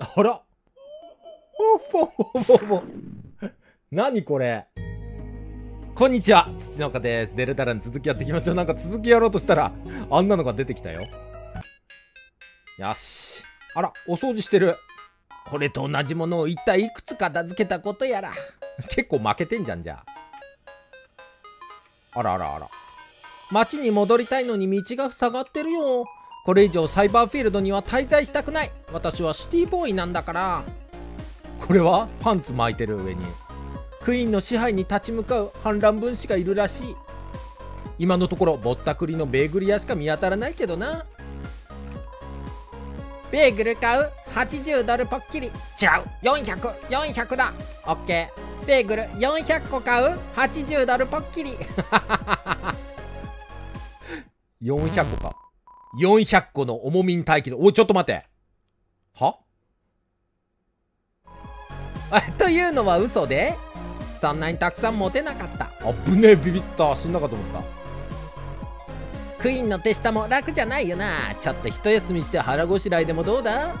あら何これ。こんにちは、土の丘です。デルタラン続きやっていきましょう。なんか続きやろうとしたらあんなのが出てきたよ。よし、あらお掃除してる。これと同じものを一体いくつ片付けたことやら。結構負けてんじゃん。じゃあ、あらあらあら、町に戻りたいのに道が塞がってるよ。これ以上サイバーフィールドには滞在したくない。私はシティボーイなんだから。これはパンツ巻いてる上にクイーンの支配に立ち向かう反乱分子がいるらしい。今のところぼったくりのベーグル屋しか見当たらないけどな。ベーグル買う$80ぽっきり。違う、400だ。オッケー、ベーグル400個買う$80ぽっきり。400個か。400個の重みに耐えきる。おい、ちょっと待って、はというのは嘘で、そんなにたくさん持てなかった。あぶねえ、ビビった、死んだかと思った。クイーンの手下も楽じゃないよな。ちょっと一休みして腹ごしらえでもどうだ。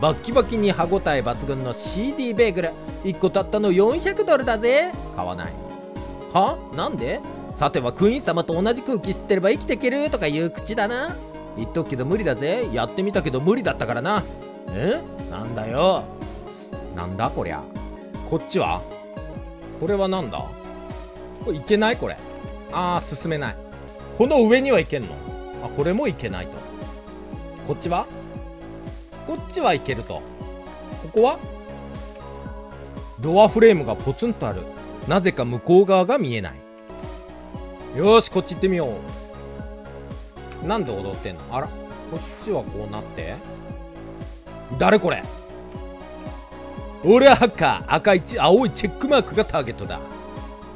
バッキバキに歯ごたえ抜群の CD ベーグル1個たったの$400だぜ。買わない。は、なんで。さてはクイーン様と同じ空気吸ってれば生きていけるとかいう口だな。言っとくけど無理だぜ。やってみたけど無理だったからな。え、なんだよ。なんだこりゃ。こっちはこれはなんだ。これいけない。これ、あー進めない。この上にはいけんの。あ、これもいけないと。こっちはこっちはいけると。ここはドアフレームがポツンとある。なぜか向こう側が見えない。よーし、こっち行ってみよう。なんで踊ってんの。あら、こっちはこうなって、誰これ。俺はハッカー。青いチェックマークがターゲットだ。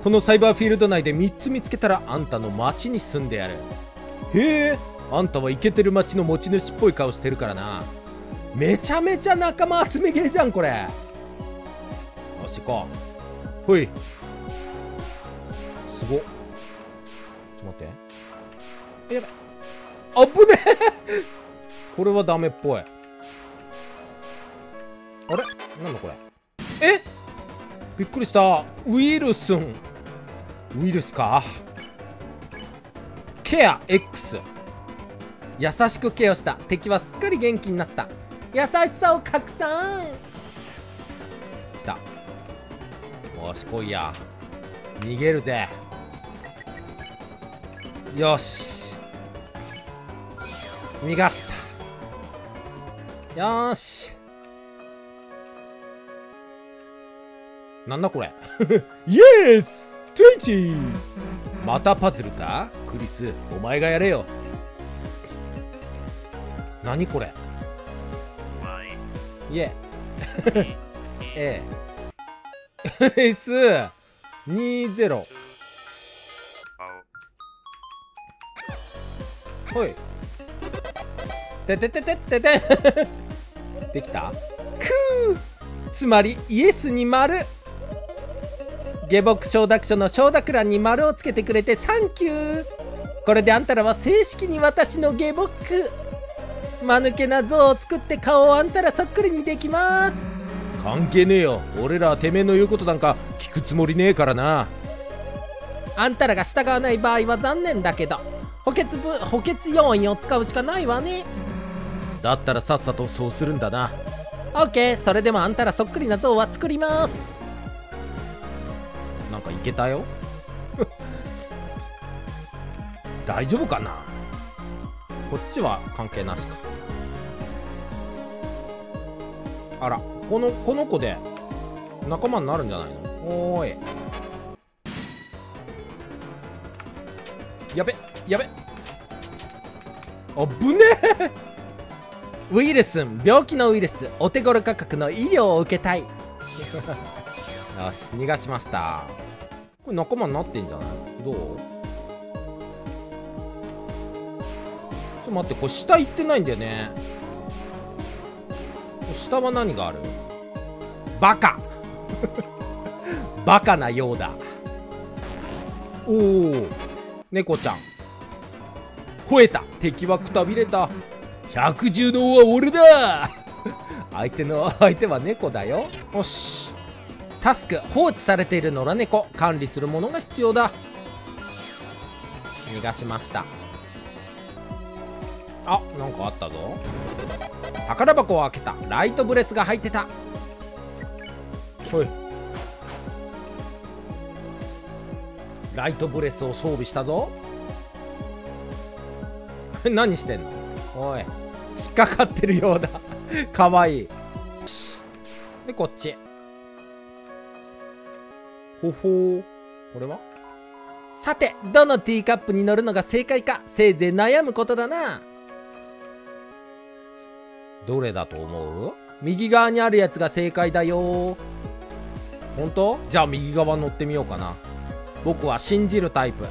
このサイバーフィールド内で3つ見つけたらあんたの町に住んでやる。へえ、あんたはイケてる町の持ち主っぽい顔してるからな。めちゃめちゃ仲間集めゲーじゃんこれ。よし行こう。ほい、すごっ。待って、やばい、あぶねえ。これはダメっぽい。あれ、なんだこれ。え、びっくりした。ウイルスン、ウイルスか。ケア X、 優しくケアした。敵はすっかり元気になった。優しさを拡散。きた。よし来いや、逃げるぜ。よし、逃がした。よし、なんだこれ。イエス20。またパズルか。クリス、お前がやれよ。何これ。イエええ S20。ほい、てててててて。できた。くー、つまりイエスに丸。下僕承諾書の承諾欄に丸をつけてくれてサンキュー。これであんたらは正式に私の下僕。間抜けな像を作って顔をあんたらそっくりにできます。関係ねえよ、俺らはてめえの言うことなんか聞くつもりねえからな。あんたらが従わない場合は残念だけど補欠要員を使うしかないわね。だったらさっさとそうするんだな。オッケー、それでもあんたらそっくりな像は作ります。なんかいけたよ。大丈夫かな。こっちは関係なしか。あら、この子で仲間になるんじゃないの。おーい、やべやべ、あぶねえ。ウイルスン、病気のウイルス、お手頃価格の医療を受けたい。よし、逃がしました。これ仲間になってんじゃない。どう、ちょっと待って、これ下行ってないんだよね。下は何がある。バカバカなようだ。おお、猫ちゃん吠えた。敵はくたびれた。百獣の王は俺だ相手は猫だよ。よし、タスク、放置されている野良猫、管理するものが必要だ。逃がしました。あ、なんかあったぞ。宝箱を開けた。ライトブレスが入ってた。ほい、ライトブレスを装備したぞ。何してんの。おい、引っかかってるようだ。かわいい。で、こっち。ほほう、これはさて、どのティーカップに乗るのが正解か、せいぜい悩むことだな。どれだと思う。右側にあるやつが正解だよ。ほんと。じゃあ右側乗ってみようかな。僕は信じるタイプ。は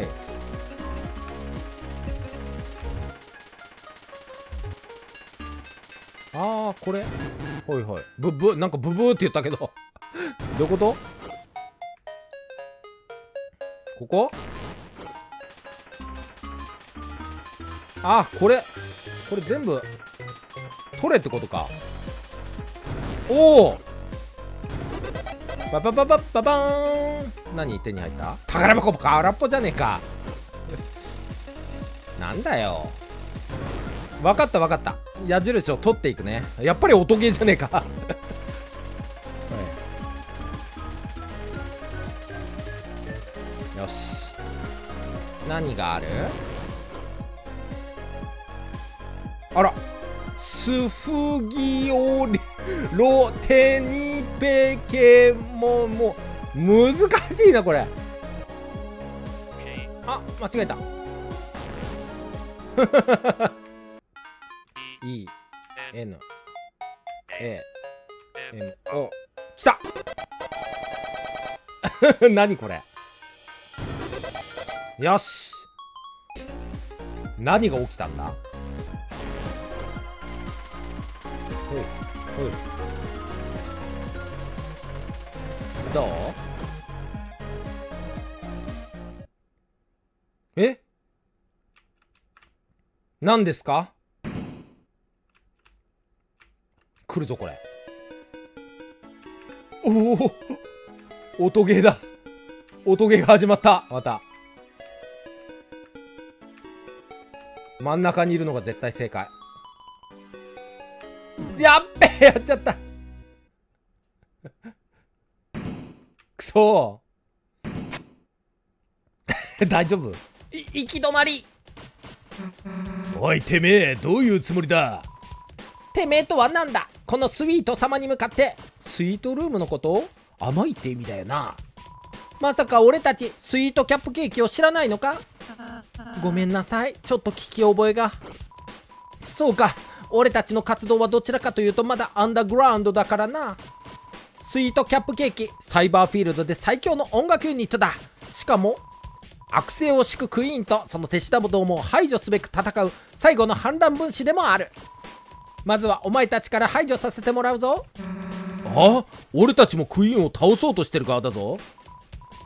い、あー、これ、ほいほい、ブブ、なんかブブーって言ったけどどういうこと。ここ、あー、これ全部取れってことか。おお、ババババババーン。何、手に入った。宝箱空っぽじゃねえか。なんだよ。分かった分かった、矢印を取っていくね。やっぱり音ゲーじゃねえか。はい、よし、何がある。あら、スフギオリロテニペケモン。もう難しいなこれ。あ、間違えた。ENAMO きた。何これ。よし、何が起きたんだ。ほいほい、どう。え、何ですか。来るぞこれ。おお、音ゲーだ。音ゲーが始まった。また真ん中にいるのが絶対正解。やっべ、やっちゃった。くそー。大丈夫。行き止まり。おい、てめえ、どういうつもりだ。てめえとはなんだ。このスイート様に向かって。スイートルームのこと。甘いって意味だよな。まさか俺たちスイートキャップケーキを知らないのか。ごめんなさい、ちょっと聞き覚えが。そうか、俺たちの活動はどちらかというとまだアンダーグラウンドだからな。スイートキャップケーキ、サイバーフィールドで最強の音楽ユニットだ。しかも悪性を敷くクイーンとその手下どもを排除すべく戦う最後の反乱分子でもある。まずはお前たちから排除させてもらうぞ。ああ、俺たちもクイーンを倒そうとしてる側だぞ。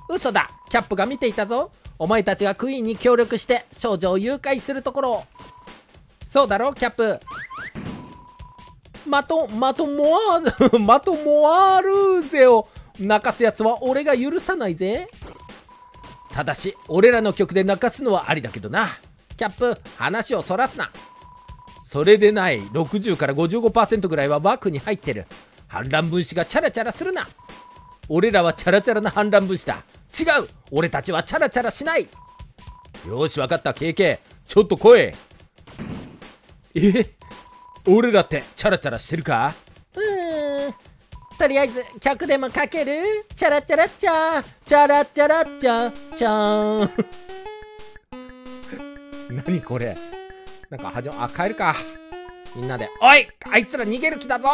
嘘だ、キャップが見ていたぞ。お前たちがクイーンに協力して少女を誘拐するところを。そうだろうキャップ。マトモアルーゼを泣かすやつは俺が許さないぜ。ただし俺らの曲で泣かすのはありだけどな。キャップ、話をそらすな。それでない、60から 55% ぐらいは枠に入ってる。反乱分子がチャラチャラするな。俺らはチャラチャラな反乱分子だ。違う、俺たちはチャラチャラしない。よし、分かった KK、 ちょっと来い。俺らってチャラチャラしてるか。とりあえず曲でもかける。チャラチャラチャーチャラチャラチャーチャーン。何これ、なんかはじめ、あ、帰るかみんなで。おい、あいつら逃げる気だぞ。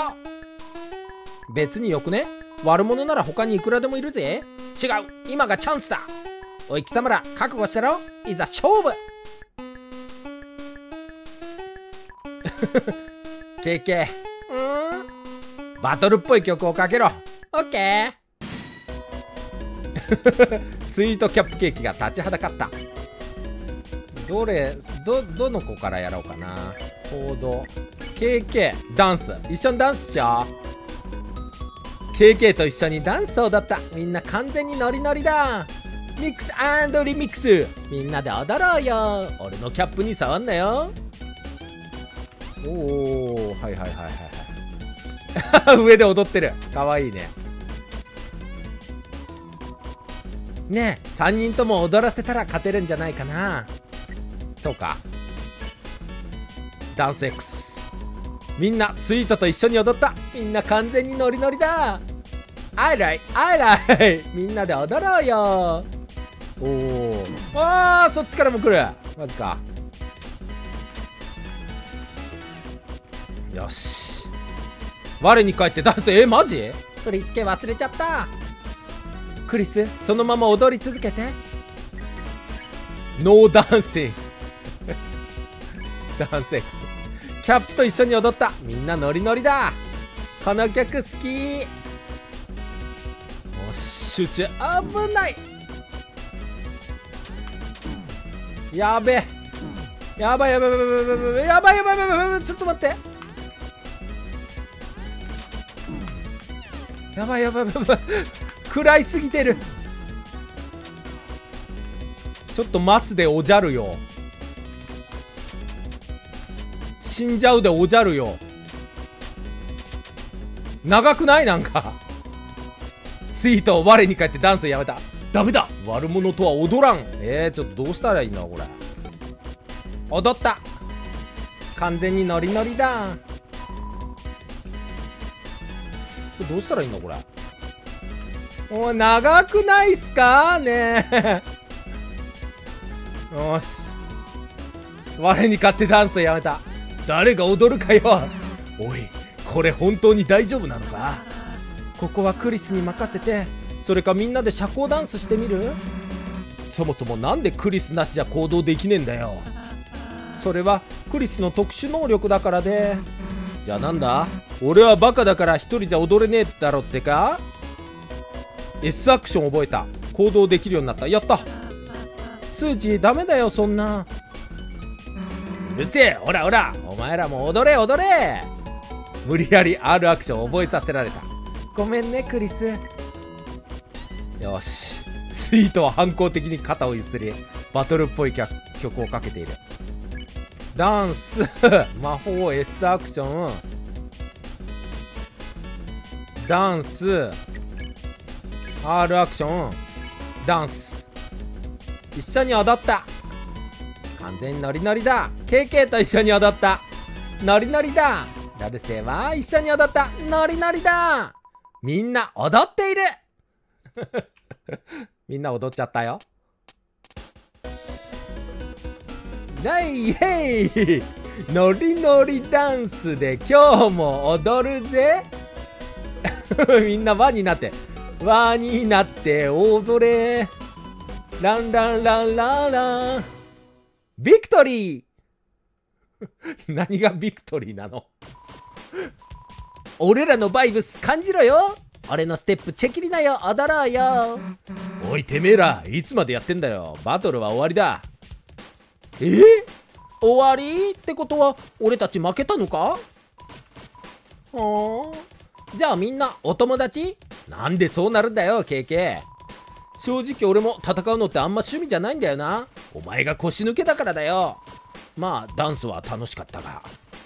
別によくね、悪者なら他にいくらでもいるぜ。違う、今がチャンスだ。おい貴様ら、覚悟したろ、いざ勝負。KK、バトルっぽい曲をかけろ。オッケー。スイートキャップケーキが立ちはだかった。どの子からやろうかな。コード KK ダンス、一緒にダンスしよう。 KK と一緒にダンスを踊った。みんな完全にノリノリだ。ミックス&リミックス、みんなで踊ろうよ。俺のキャップに触んなよ。おお、はいはいはいはい上で踊ってる、かわいいね。ねえ、3人とも踊らせたら勝てるんじゃないかな。そうか、ダンス X、 みんなスイートと一緒に踊った。みんな完全にノリノリだ。アイライアイライみんなで踊ろうよ。おお、あー、そっちからも来る、マジか。よし、我に返ってダンス。マジ？振り付け忘れちゃった。クリス、そのまま踊り続けて。ノーダンシングダンス X、 キャップと一緒に踊った。みんなノリノリだ。この曲好き。おっ、集中、危ない。やべえ、やばいやばいやばいやばいやばいやばいやばいやばい、ちょっと待って、やばいやばいやばい食らいすぎてる。ちょっと待つでおじゃるよ。死んじゃうでおじゃるよ。長くない？なんかスイート、我に返ってダンスやめた。ダメだ、悪者とは踊らん。ちょっとどうしたらいいんだこれ。踊った、完全にノリノリだ。どうしたらいいんだこれ。おい、長くないっすかねえよし、我に勝ってダンスをやめた。誰が踊るかよおい、これ本当に大丈夫なのか。ここはクリスに任せて、それかみんなで社交ダンスしてみる。そもそもなんでクリスなしじゃ行動できねえんだよ。それはクリスの特殊能力だからで。じゃあなんだ、俺はバカだから一人じゃ踊れねえだろってか。S アクション覚えた。行動できるようになった。やった。スージー、ダメだよそんな。うるせえ、ほらほら、お前らも踊れ踊れ。無理やり R アクション覚えさせられた。ごめんねクリス。よし、スイートは反抗的に肩をゆすり、バトルっぽい曲をかけている。ダンス魔法 S アクション、ダンス R アクション、ダンス、一緒に踊った。完全にノリノリだ。 KK と一緒に踊った。ノリノリだ。ダルセは一緒に踊った。ノリノリだ。みんな踊っているみんな踊っちゃったよ。イエイ、ノリノリダンスで今日も踊るぜみんな輪になって、輪になって踊れ。ランランランランラン、ビクトリー何がビクトリーなの俺らのバイブス感じろよ。俺のステップチェキリなよ、踊ろうよ。おいてめえら、いつまでやってんだよ。バトルは終わりだ。終わりってことは俺たち負けたのか。はあ、じゃあみんなお友達。なんでそうなるんだよ KK。 正直俺も戦うのってあんま趣味じゃないんだよな。お前が腰抜けだからだよ。まあダンスは楽しかったが。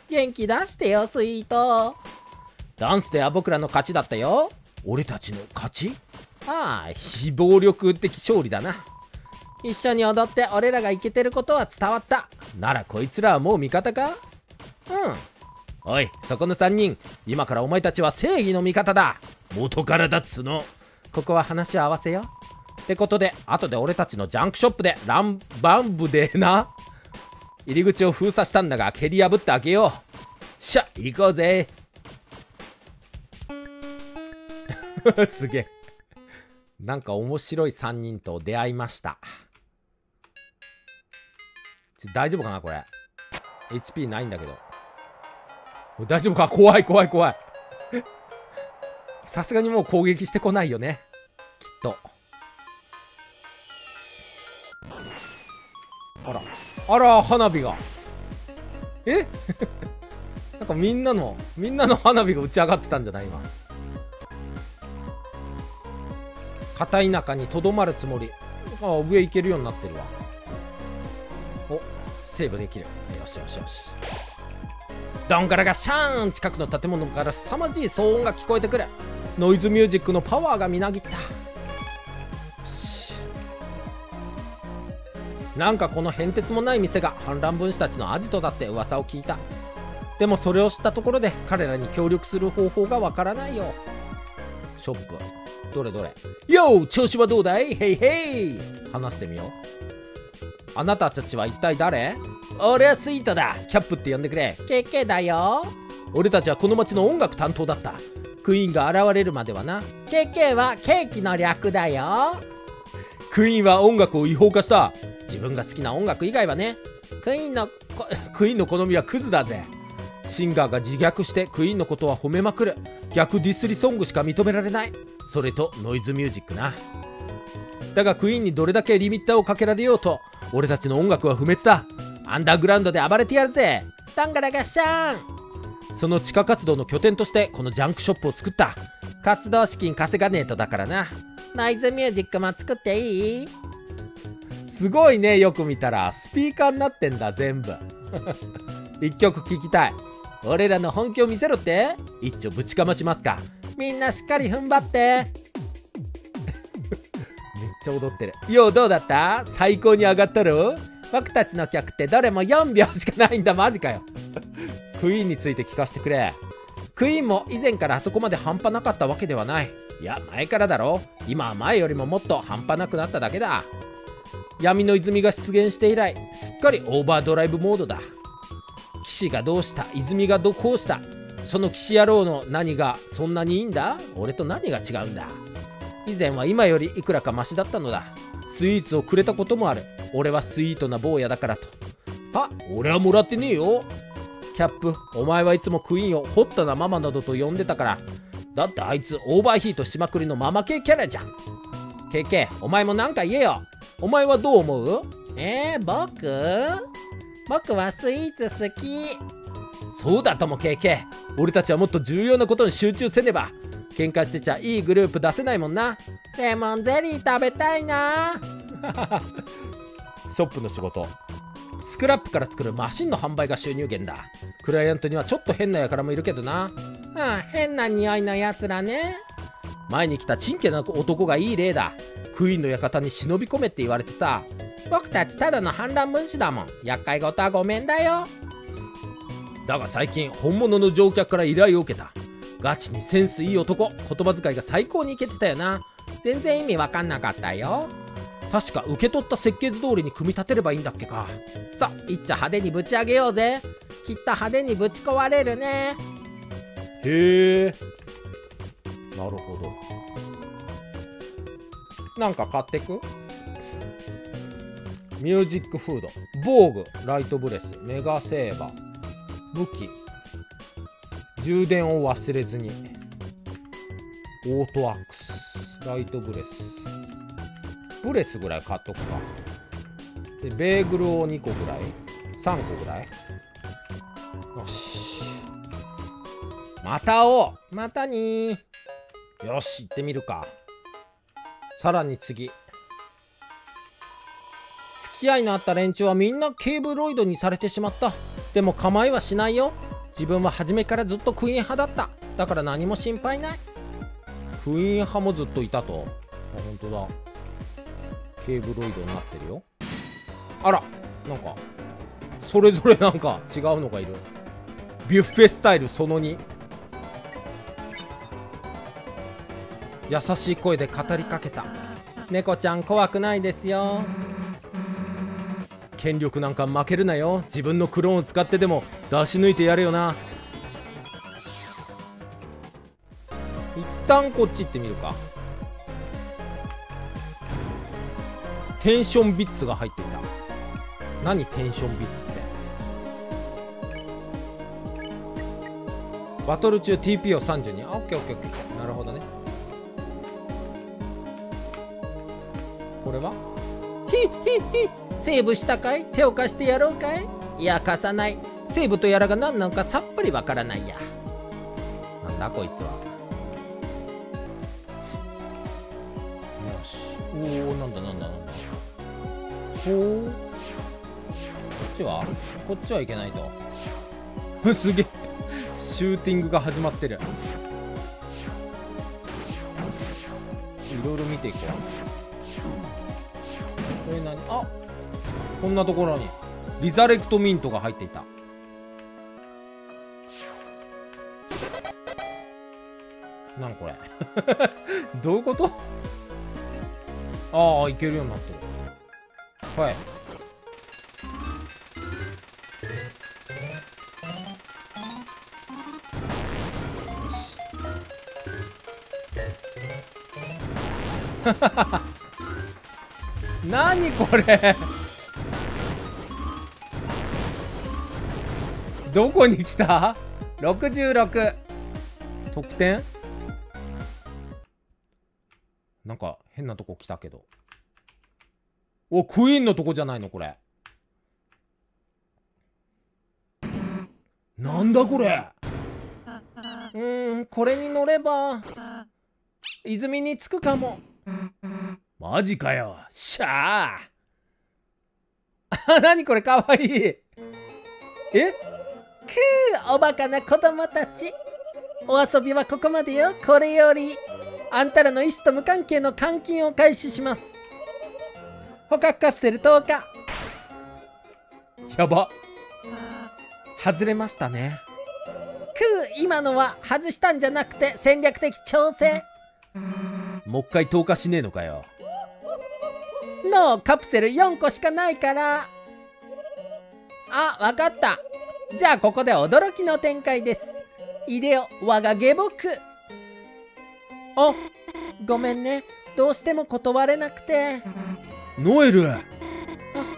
元気出してよスイート。ダンスでは僕らの勝ちだったよ。俺たちの勝ち。ああ、非暴力的勝利だな。一緒に踊って俺らがイケてることは伝わった。ならこいつらはもう味方か。うん。おいそこの3人、今からお前たちは正義の味方だ。元からだっつの。ここは話を合わせよってことで、後で俺たちのジャンクショップでバンブでな。入り口を封鎖したんだが蹴り破ってあげよう。しゃ、行こうぜすげえ、なんか面白い3人と出会いました。大丈夫かなこれ。 HP ないんだけど大丈夫か。怖い怖い怖いさすがにもう攻撃してこないよねきっと。あらあら、花火がなんかみんなの花火が打ち上がってたんじゃない今。片田舎にとどまるつもり。あ、上行けるようになってるわ。お、セーブできる。よしよしよし。ドンガラがシャーン。近くの建物から凄まじい騒音が聞こえてくる。ノイズミュージックのパワーがみなぎった。なんかこの変哲もない店が反乱分子たちのアジトだって噂を聞いた。でもそれを知ったところで彼らに協力する方法がわからないよ。勝負君、どれどれ。よう、調子はどうだい？ヘイヘイ。話してみよう。あなたたちは一体誰？俺はスイートだ。キャップって呼んでくれ。ケケだよ。俺たちはこの町の音楽担当だった。クイーンが現れるまではな。ケケはケーキの略だよ。クイーンは音楽を違法化した。自分が好きな音楽以外はね。クイーンの好みはクズだぜ。シンガーが自虐してクイーンのことは褒めまくる。逆ディスりソングしか認められない。それとノイズミュージックな。だがクイーンにどれだけリミッターをかけられようと俺たちの音楽は不滅だ。アンダーグラウンドで暴れてやるぜ。ダンガラガシャーン。その地下活動の拠点としてこのジャンクショップを作った。活動資金稼がねえとだからな。ノイズミュージックも作っていい？すごいね。よく見たらスピーカーになってんだ全部一曲聴きたい。俺らの本気を見せろって。一丁ぶちかましますか。みんなしっかり踏ん張ってめっちゃ踊ってるよ。どうだった？最高に上がったろ。僕たちの曲ってどれも4秒しかないんだ。マジかよクイーンについて聞かせてくれ。クイーンも以前からあそこまで半端なかったわけではない。いや前からだろ。今は前よりももっと半端なくなっただけだ。闇の泉が出現して以来すっかりオーバードライブモードだ。騎士がどうした、泉がどこうした、その騎士野郎の何がそんなにいいんだ。俺と何が違うんだ。以前は今よりいくらかマシだったのだ。スイーツをくれたこともある。俺はスイートな坊やだからと。あ、俺はもらってねえよ。キャップ、お前はいつもクイーンをホッタなママなどと呼んでたから。だってあいつオーバーヒートしまくりのママ系キャラじゃん。ケケ、お前もなんか言えよ。お前はどう思う？僕はスイーツ好き。そうだとも KK。 俺たちはもっと重要なことに集中せねば。喧嘩してちゃいいグループ出せないもんな。レモンゼリー食べたいなショップの仕事。スクラップから作るマシンの販売が収入源だ。クライアントにはちょっと変なやからもいるけどな。ああ、変な匂いのやつらね。前に来たチンケな男がいい例だ。クイーンの館に忍び込めって言われてさ。僕たちただの反乱分子だもん。厄介事はごめんだよ。だが最近本物の乗客から依頼を受けた。ガチにセンスいい男。言葉遣いが最高にイケてたよな。全然意味わかんなかったよ。確か受け取った設計図通りに組み立てればいいんだっけか。さあいっちゃ派手にぶち上げようぜ。きっと派手にぶち壊れるね。へえ、なるほど。なんか買ってく？ミュージックフード、防具、ライトブレス、メガセーバー、武器、充電を忘れずに、オートアックス、ライトブレス、ブレスぐらい買っとくか。でベーグルを2個ぐらい、3個ぐらい。よし、また会おう。またにー。よし、行ってみるか。さらに次。付き合いのあった連中はみんなケーブロイドにされてしまった。でも構いはしないよ。自分は初めからずっとクイーン派だった。だから何も心配ない。クイーン派もずっといたと。あ、本当だ。ケーブロイドになってるよ。あら、なんかそれぞれなんか違うのがいる。ビュッフェスタイルその2。優しい声で語りかけた。猫ちゃん怖くないですよ。権力なんか負けるなよ。自分のクローンを使ってでも出し抜いてやるよな。一旦こっち行ってみるか。テンションビッツが入っていた。何テンションビッツって。バトル中 TP を32。あ、オッケーオッケーオッケー。なるほどね。これはヒッヒッヒッ。セーブしたかい？手を貸してやろうかい？いや貸さない。セーブとやらが何なのかさっぱりわからないや。なんだこいつは。よし。おお、なんだなんだなんだ。ほう。こっちは？こっちはいけないと。すげえ。シューティングが始まってる。いろいろ見ていこう。これ何？あ、こんなところにリザレクトミントが入っていた。なんこれどういうこと？ああ、いけるようになってる。はい、はははは、何これどこに来た？ 66 得点？なんか変なとこ来たけど。お、クイーンのとこじゃないのこれ。なんだこれ。これに乗れば泉に着くかも。マジかよ。しゃあ。なにこれ、かわいい。え？くー、おバカな子供たち。お遊びはここまでよ。これより、あんたらの意思と無関係の監禁を開始します。捕獲カプセル10日。やば。外れましたね。くー、今のは外したんじゃなくて戦略的調整。もう一回投下しねえのかよ。のカプセル4個しかないから。あ、わかった。じゃあここで驚きの展開です。いでよ我が下僕。あ、ごめんね、どうしても断れなくて。ノエル。あ、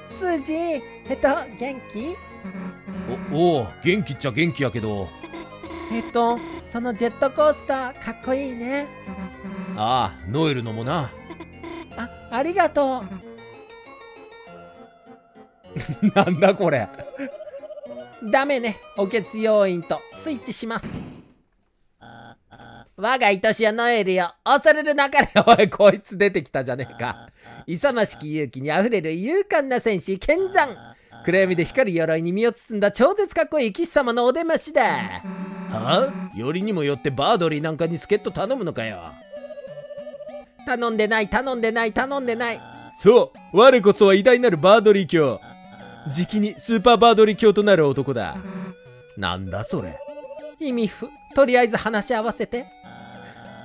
スージー、元気？おお、元気っちゃ元気やけど、そのジェットコースターかっこいいね。ああ、ノエルのもな。あ、ありがとうなんだこれダメね、おけつ要員とスイッチします。我が愛しやノエルよ、恐れるなかれ。おい、こいつ出てきたじゃねえか。勇ましき勇気にあふれる勇敢な戦士剣山。暗闇で光る鎧に身を包んだ超絶かっこいい騎士様のお出ましだ。はあ、よりにもよってバードリーなんかに助っ人頼むのかよ。頼んでない頼んでない頼んでない。そう、我こそは偉大なるバードリー教、じきにスーパーバードリー教となる男だ。なんだそれ。意味不、とりあえず話し合わせて。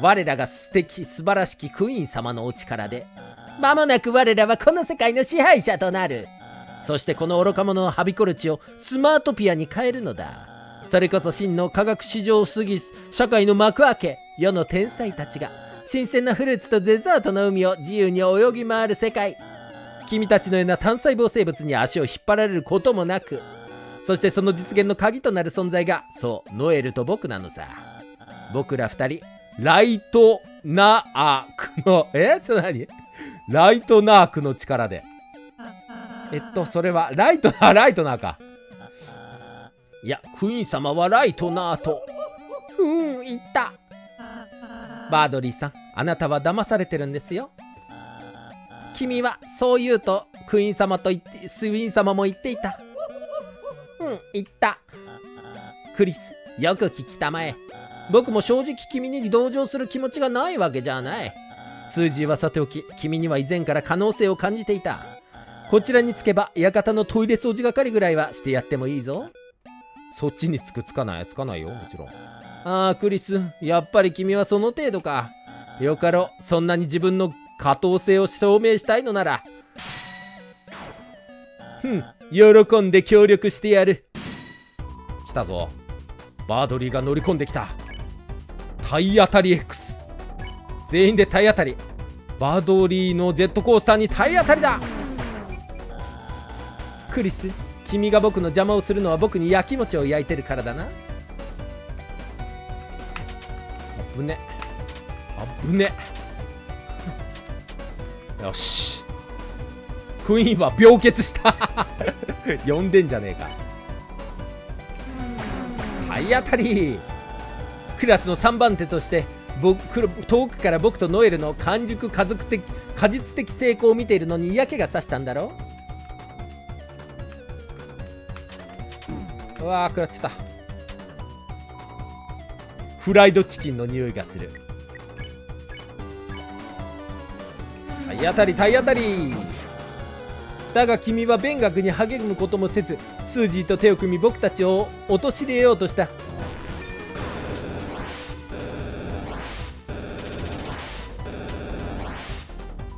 我らが素敵素晴らしきクイーン様のお力で間もなく我らはこの世界の支配者となる。そしてこの愚か者のはびこる地をスマートピアに変えるのだ。それこそ真の科学史上を過ぎ社会の幕開け、世の天才たちが新鮮なフルーツとデザートの海を自由に泳ぎ回る世界。君たちのような単細胞生物に足を引っ張られることもなく、そしてその実現の鍵となる存在が、そう、ノエルと僕なのさ。僕ら二人、ライトナークのライトナークの力で、それはライトナーか。いや、クイーン様はライトナーと。言った。バードリーさん、あなたは騙されてるんですよ。君はそう言うとクイーン様と言って、スウィーン様も言っていた。言った。クリス、よく聞きたまえ。僕も正直君に同情する気持ちがないわけじゃない。スージーはさておき、君には以前から可能性を感じていた。こちらに着けば館のトイレ掃除係ぐらいはしてやってもいいぞ。そっちにつくつかないつかないよ、もちろん。ああ、クリス、やっぱり君はその程度か。よかろう、そんなに自分の可能性を証明したいのなら。喜んで協力してやる。来たぞ。バードリーが乗り込んできた。体当たり X。全員で体当たり。バードリーのジェットコースターに体当たりだ。クリス、君が僕の邪魔をするのは僕にやきもちを焼いてるからだな。あぶね、あぶねよし、クイーンは病欠した呼んでんじゃねえか。体当たり。クラスの3番手として遠くから僕とノエルの完熟果実的成功を見ているのに嫌気がさしたんだろう。うわー、食らっちゃった。フライドチキンの匂いがする。体当たり体当たり。だが君は勉学に励むこともせず、スージーと手を組み僕たちを陥れようとした。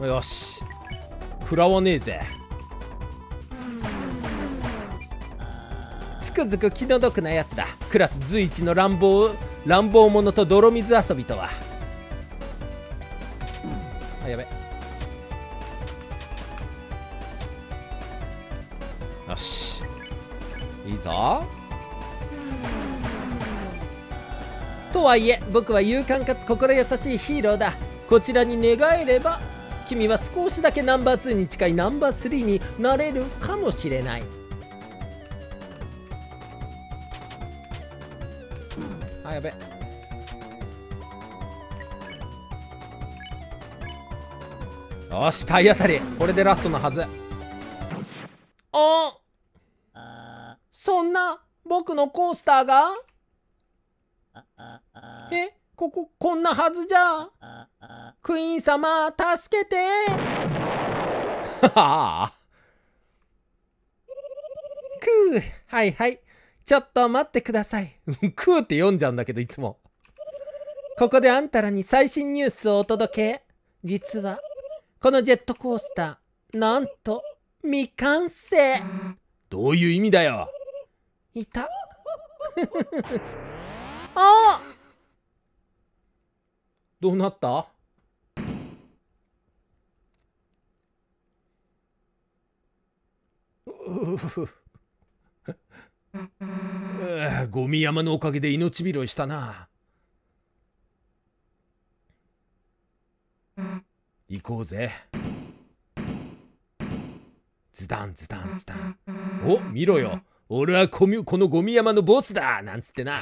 よし、食らわねえぜ。つくづく気の毒なやつだ。クラス随一の乱暴者と泥水遊びとは。あ、やべ。よし、いいぞ。とはいえ僕は勇敢かつ心優しいヒーローだ。こちらに願えれば君は少しだけナンバー2に近いナンバー3になれるかもしれない。あ、やべ。よし、体当たり。これでラストのはず。あ、そんな僕のコースターが、え、こんなはずじゃ。クイーン様、助けて。ははクー、はいはい、ちょっと待ってください。クーって読んじゃうんだけど、いつも。ここであんたらに最新ニュースをお届け。実はこのジェットコースター、なんと未完成。どういう意味だよ。いた。あっ、どうなった？ゴミ山のおかげで命拾いしたな。行こうぜ。ズダンズダンズダン。お、見ろよ、俺はこのゴミ山のボスだなんつってな。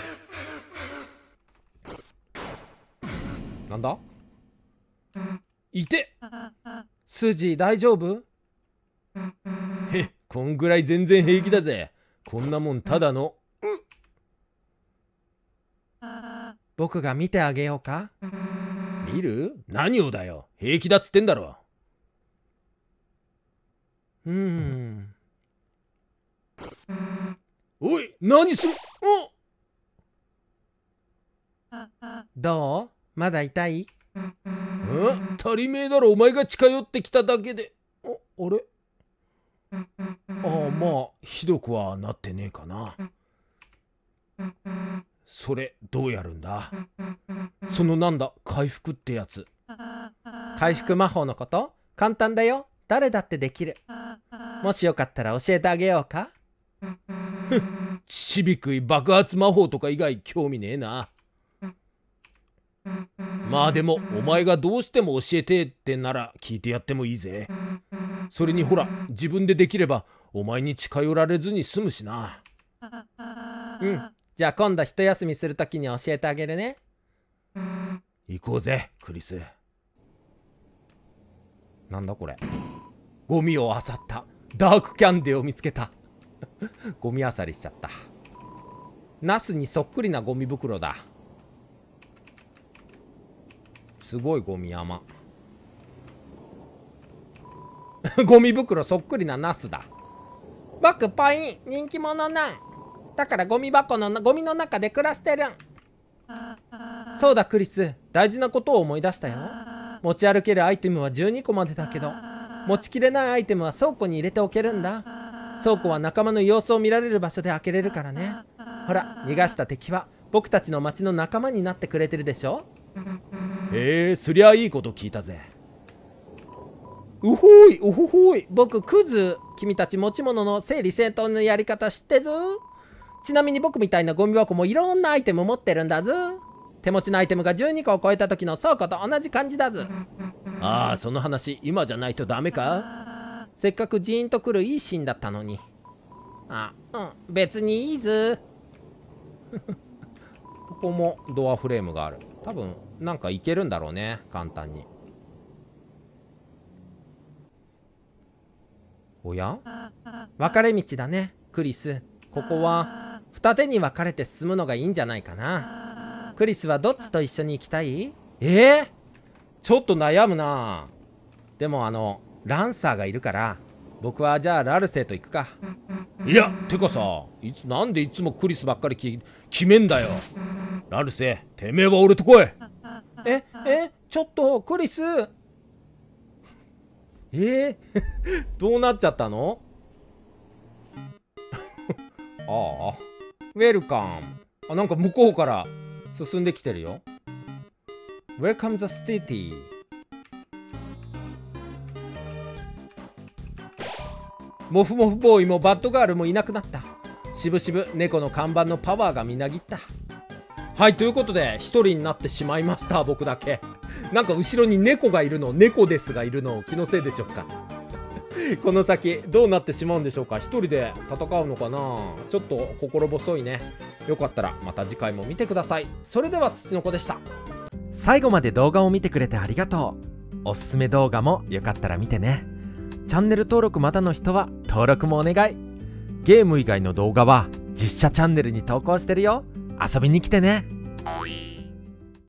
なんだ？いて！スージー、大丈夫？へっ、こんぐらい全然平気だぜ。こんなもんただの、僕が見てあげようか？見る？何をだよ。平気だっつってんだろ。おい、何する？どう？まだ痛い？うん、足りねえだろ。お前が近寄ってきただけで。あれ？ああ、まあひどくはなってねえかな。それどうやるんだ？そのなんだ、回復ってやつ。回復魔法のこと？簡単だよ。誰だってできる。もしよかったら教えてあげようか？ふっ、ちびくい爆発魔法とか以外興味ねえな。まあでもお前がどうしても教えてってなら聞いてやってもいいぜ。それにほら、自分でできればお前に近寄られずに済むしな。うん、じゃあ今度一休みするときに教えてあげるね。行こうぜクリス。なんだこれ。ゴミを漁った。ダークキャンデーを見つけた。ゴミ漁りしちゃった。ナスにそっくりなゴミ袋だ。すごいゴミ山。ゴミ袋そっくりなナスだ。僕パイン人気者なんだから、ゴミの中で暮らしてるん。そうだクリス、大事なことを思い出したよ。持ち歩けるアイテムは12個までだけど、持ちきれないアイテムは倉庫に入れておけるんだ。倉庫は仲間の様子を見られる場所で開けれるからね。ほら、逃がした敵は僕たちの町の仲間になってくれてるでしょ。そりゃいいこと聞いたぜ。うほい、うほほい。僕クズ。君たち持ち物の整理整頓のやり方知ってず。ちなみに僕みたいなゴミ箱もいろんなアイテム持ってるんだず。手持ちのアイテムが12個を超えた時の倉庫と同じ感じだず。ああ、その話今じゃないとダメか。せっかくジーンとくるいいシーンだったのに。あ、うん、別にいいず。こもドアフレームがある。多分なんかいけるんだろうね、簡単に。おや、分かれ道だねクリス。ここは二手に分かれて進むのがいいんじゃないかな。クリスはどっちと一緒に行きたい？ちょっと悩むな。でもランサーがいるから、僕はじゃあラルセイと行くか。いや、てかさ、なんでいつもクリスばっかり決めんだよ。ラルセイ、てめえは俺と来い。ちょっとクリス。どうなっちゃったの？ああ、ウェルカム。あ、なんか向こうから進んできてるよ。ウェルカム・ザ・シティ。モフモフボーイもバッドガールもいなくなった。しぶしぶ猫の看板のパワーがみなぎった。はい、ということで一人になってしまいました、僕だけ。なんか後ろに猫がいるの、猫ですがいるの、気のせいでしょうか。この先どうなってしまうんでしょうか。一人で戦うのかな。ちょっと心細いね。よかったらまた次回も見てください。それでは、ツチノコでした。最後まで動画を見てくれてありがとう。おすすめ動画もよかったら見てね。チャンネル登録まだの人は登録もお願い。ゲーム以外の動画は実写チャンネルに投稿してるよ。遊びに来てね。